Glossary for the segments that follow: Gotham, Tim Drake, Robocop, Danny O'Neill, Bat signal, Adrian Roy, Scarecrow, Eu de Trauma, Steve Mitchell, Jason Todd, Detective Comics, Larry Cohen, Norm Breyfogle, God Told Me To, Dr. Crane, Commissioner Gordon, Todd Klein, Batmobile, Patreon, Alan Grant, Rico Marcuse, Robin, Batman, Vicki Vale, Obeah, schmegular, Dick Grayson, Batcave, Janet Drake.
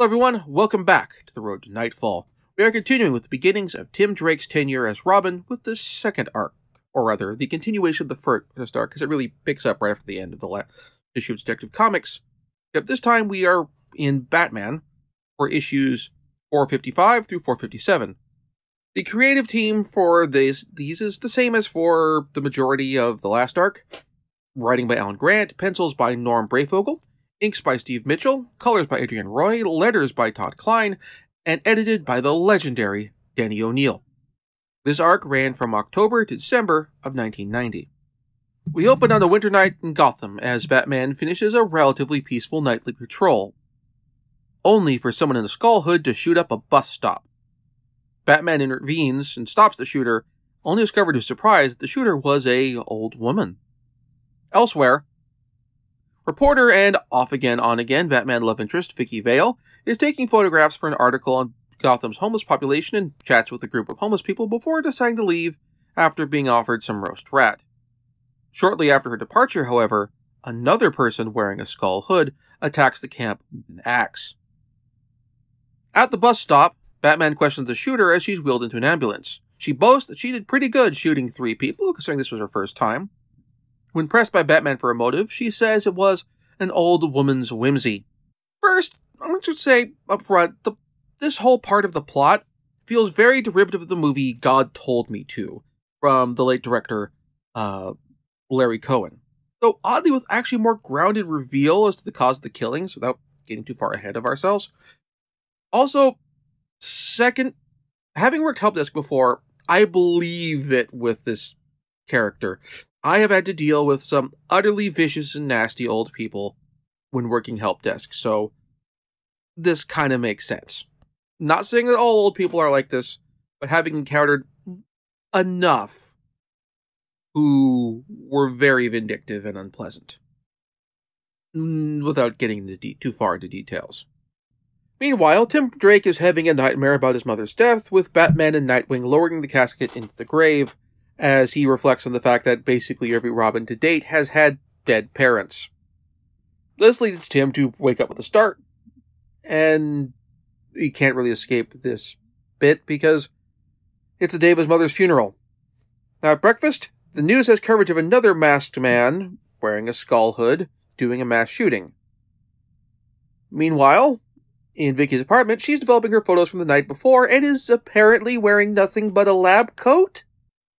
Hello everyone, welcome back to The Road to Nightfall. We are continuing with the beginnings of Tim Drake's tenure as Robin with the second arc, or rather, the continuation of the first arc, because it really picks up right after the end of the last issue of Detective Comics. Except this time we are in Batman for issues 455 through 457. The creative team for these is the same as for the majority of the last arc. Writing by Alan Grant, pencils by Norm Breyfogle, inks by Steve Mitchell, colors by Adrian Roy, letters by Todd Klein, and edited by the legendary Danny O'Neill. This arc ran from October to December of 1990. We open on a winter night in Gotham as Batman finishes a relatively peaceful nightly patrol, only for someone in a skull hood to shoot up a bus stop. Batman intervenes and stops the shooter, only discovered to surprise that the shooter was an old woman. Elsewhere, reporter and off-again, on-again Batman love interest Vicki Vale is taking photographs for an article on Gotham's homeless population and chats with a group of homeless people before deciding to leave after being offered some roast rat. Shortly after her departure, however, another person wearing a skull hood attacks the camp with an axe. At the bus stop, Batman questions the shooter as she's wheeled into an ambulance. She boasts that she did pretty good shooting three people, considering this was her first time. When pressed by Batman for a motive, she says it was an old woman's whimsy. First, I want to say up front, this whole part of the plot feels very derivative of the movie God Told Me To, from the late director Larry Cohen. Though oddly with actually more grounded reveal as to the cause of the killings, without getting too far ahead of ourselves. Also, second, having worked help desk before, I believe it with this character. I have had to deal with some utterly vicious and nasty old people when working help desk, so this kind of makes sense. Not saying that all old people are like this, but having encountered enough who were very vindictive and unpleasant, without getting into too far into details. Meanwhile, Tim Drake is having a nightmare about his mother's death, with Batman and Nightwing lowering the casket into the grave, as he reflects on the fact that basically every Robin to date has had dead parents. This leads Tim to wake up with a start, and he can't really escape this bit because it's the day of his mother's funeral. Now at breakfast, the news has coverage of another masked man wearing a skull hood doing a mass shooting. Meanwhile, in Vicki's apartment, she's developing her photos from the night before and is apparently wearing nothing but a lab coat?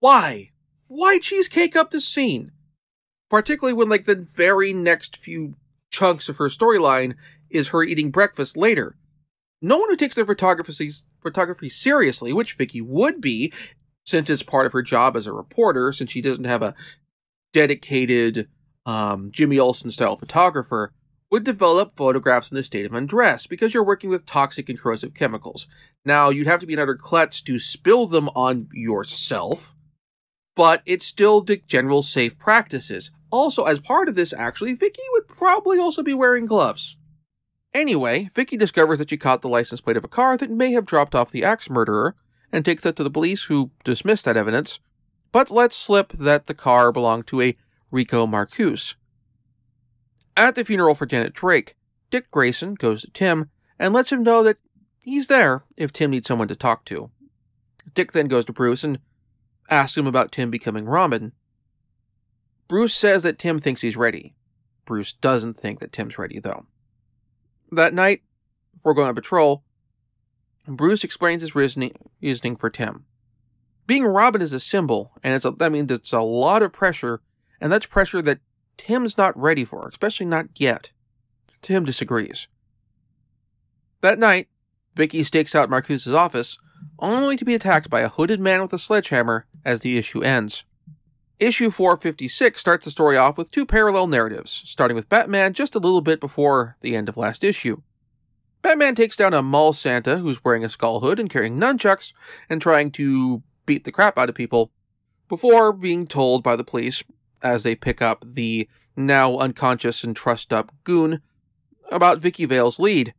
Why? Why cheesecake up the scene? Particularly when, like, the very next few chunks of her storyline is her eating breakfast later. No one who takes their photography seriously, which Vicki would be, since it's part of her job as a reporter, since she doesn't have a dedicated Jimmy Olsen-style photographer, would develop photographs in the state of undress, because you're working with toxic and corrosive chemicals. Now, you'd have to be an utter klutz to spill them on yourself, but it's still the general safe practices. Also, as part of this, actually, Vicki would probably also be wearing gloves. Anyway, Vicki discovers that she caught the license plate of a car that may have dropped off the axe murderer, and takes that to the police, who dismiss that evidence, but lets slip that the car belonged to a Rico Marcuse. At the funeral for Janet Drake, Dick Grayson goes to Tim and lets him know that he's there if Tim needs someone to talk to. Dick then goes to Bruce and asks him about Tim becoming Robin. Bruce says that Tim thinks he's ready. Bruce doesn't think that Tim's ready, though. That night, before going on patrol, Bruce explains his reasoning for Tim. Being Robin is a symbol, and it's a lot of pressure, and that's pressure that Tim's not ready for, especially not yet. Tim disagrees. That night, Vicki stakes out Marcuse's office, only to be attacked by a hooded man with a sledgehammer as the issue ends. Issue 456 starts the story off with two parallel narratives, starting with Batman just a little bit before the end of last issue. Batman takes down a mall Santa who's wearing a skull hood and carrying nunchucks and trying to beat the crap out of people, before being told by the police as they pick up the now unconscious and trussed up goon about Vicki Vale's lead,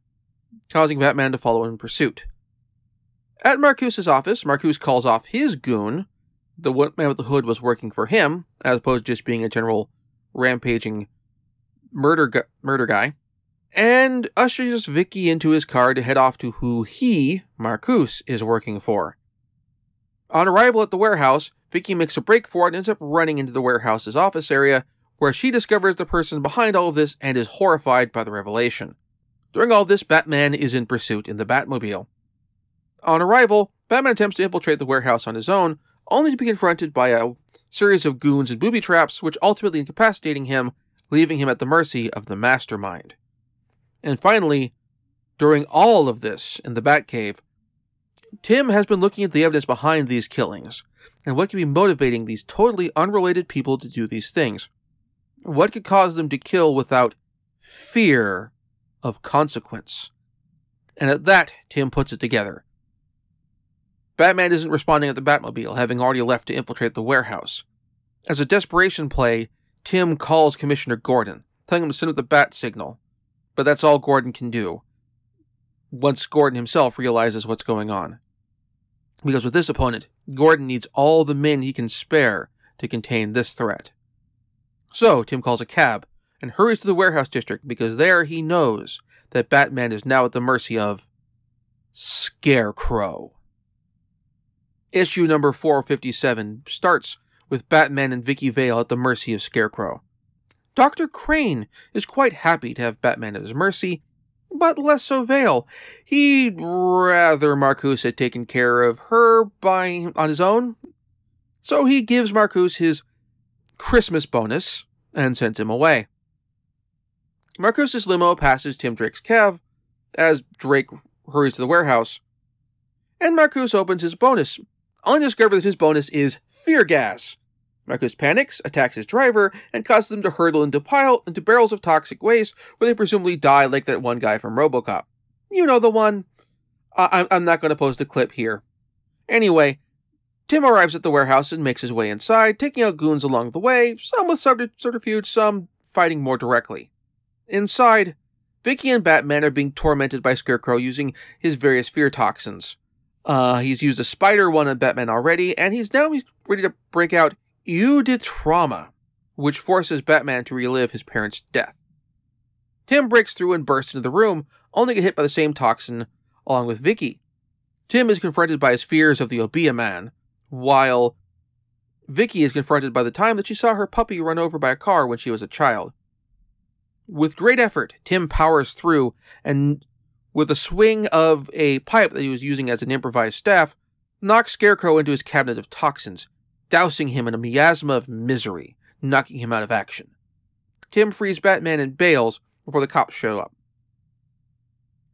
causing Batman to follow in pursuit. At Marcuse's office, Marcuse calls off his goon. The man with the hood was working for him, as opposed to just being a general rampaging murder guy, and ushers Vicki into his car to head off to who he, Marcuse, is working for. On arrival at the warehouse, Vicki makes a break for it and ends up running into the warehouse's office area, where she discovers the person behind all of this and is horrified by the revelation. During all this, Batman is in pursuit in the Batmobile. On arrival, Batman attempts to infiltrate the warehouse on his own, only to be confronted by a series of goons and booby traps, which ultimately incapacitating him, leaving him at the mercy of the Mastermind. And finally, during all of this in the Batcave, Tim has been looking at the evidence behind these killings, and what could be motivating these totally unrelated people to do these things. What could cause them to kill without fear of consequence? And at that, Tim puts it together. Batman isn't responding at the Batmobile, having already left to infiltrate the warehouse. As a desperation play, Tim calls Commissioner Gordon, telling him to send up the bat signal. But that's all Gordon can do, once Gordon himself realizes what's going on. Because with this opponent, Gordon needs all the men he can spare to contain this threat. So, Tim calls a cab, and hurries to the warehouse district, because there he knows that Batman is now at the mercy of Scarecrow. Issue number 457 starts with Batman and Vicki Vale at the mercy of Scarecrow. Dr. Crane is quite happy to have Batman at his mercy, but less so Vale. He'd rather Marcuse had taken care of her on his own, so he gives Marcuse his Christmas bonus and sends him away. Marcuse's limo passes Tim Drake's cab as Drake hurries to the warehouse, and Marcuse opens his bonus, only to discover that his bonus is fear gas. Marcuse panics, attacks his driver, and causes them to hurtle into barrels of toxic waste, where they presumably die like that one guy from Robocop. You know the one. I'm not going to post the clip here. Anyway, Tim arrives at the warehouse and makes his way inside, taking out goons along the way, some with subterfuge, some fighting more directly. Inside, Vicki and Batman are being tormented by Scarecrow using his various fear toxins. He's used a spider one on Batman already, and he's now ready to break out Eu de Trauma, which forces Batman to relive his parents' death. Tim breaks through and bursts into the room, only to get hit by the same toxin along with Vicki. Tim is confronted by his fears of the Obeah Man, while Vicki is confronted by the time that she saw her puppy run over by a car when she was a child. With great effort, Tim powers through, and with a swing of a pipe that he was using as an improvised staff, knocks Scarecrow into his cabinet of toxins, dousing him in a miasma of misery, knocking him out of action. Tim frees Batman and bails before the cops show up.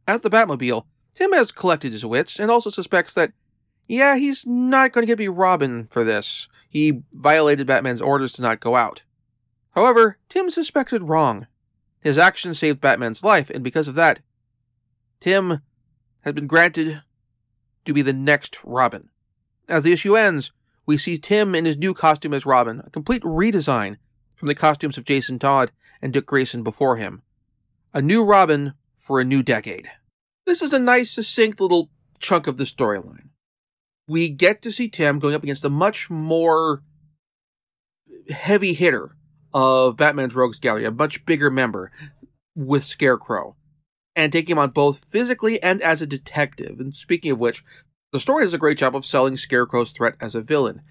At the Batmobile, Tim has collected his wits and also suspects that, yeah, he's not going to be Robin for this. He violated Batman's orders to not go out. However, Tim suspected wrong. His action saved Batman's life, and because of that, Tim has been granted to be the next Robin. As the issue ends, we see Tim in his new costume as Robin, a complete redesign from the costumes of Jason Todd and Dick Grayson before him. A new Robin for a new decade. This is a nice, succinct little chunk of the storyline. We get to see Tim going up against a much more heavy hitter of Batman's Rogues Gallery, a much bigger member, with Scarecrow, and taking him on both physically and as a detective. And speaking of which, the story does a great job of selling Scarecrow's threat as a villain.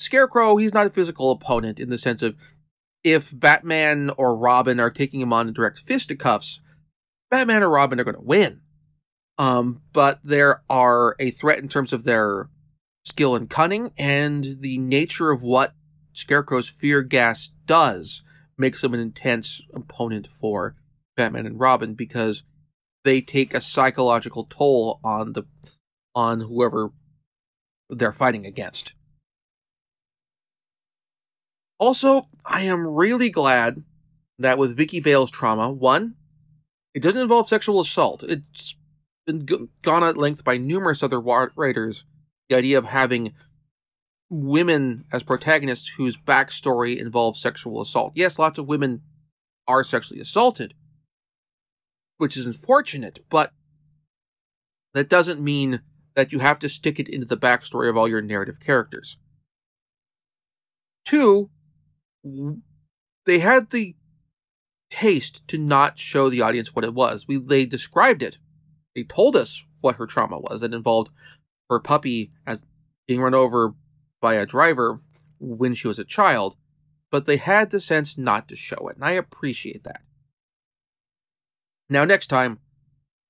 Scarecrow, he's not a physical opponent in the sense of if Batman or Robin are taking him on in direct fisticuffs, Batman or Robin are going to win. But there are a threat in terms of their skill and cunning, and the nature of what Scarecrow's fear gas does makes him an intense opponent for Batman and Robin, because they take a psychological toll on whoever they're fighting against. Also, I am really glad that with Vicki Vale's trauma, one, it doesn't involve sexual assault. It's been gone at length by numerous other writers, the idea of having women as protagonists whose backstory involves sexual assault. Yes, lots of women are sexually assaulted, which is unfortunate, but that doesn't mean that you have to stick it into the backstory of all your narrative characters. Two, they had the taste to not show the audience what it was. They described it. They told us what her trauma was. It involved her puppy as being run over by a driver when she was a child, but they had the sense not to show it, and I appreciate that. Now, next time,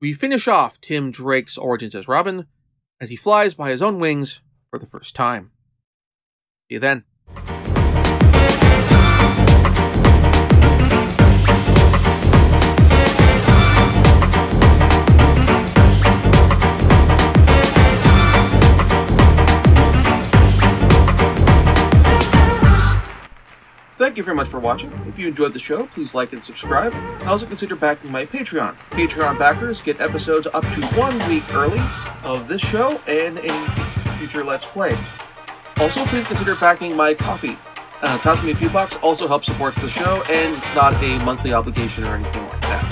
we finish off Tim Drake's origins as Robin, as he flies by his own wings for the first time. See you then. Thank you very much for watching. If you enjoyed the show, please like and subscribe. And also consider backing my Patreon. Patreon backers get episodes up to 1 week early of this show and any future Let's Plays. Also, please consider backing my coffee. Toss me a few bucks also helps support the show, and it's not a monthly obligation or anything like that.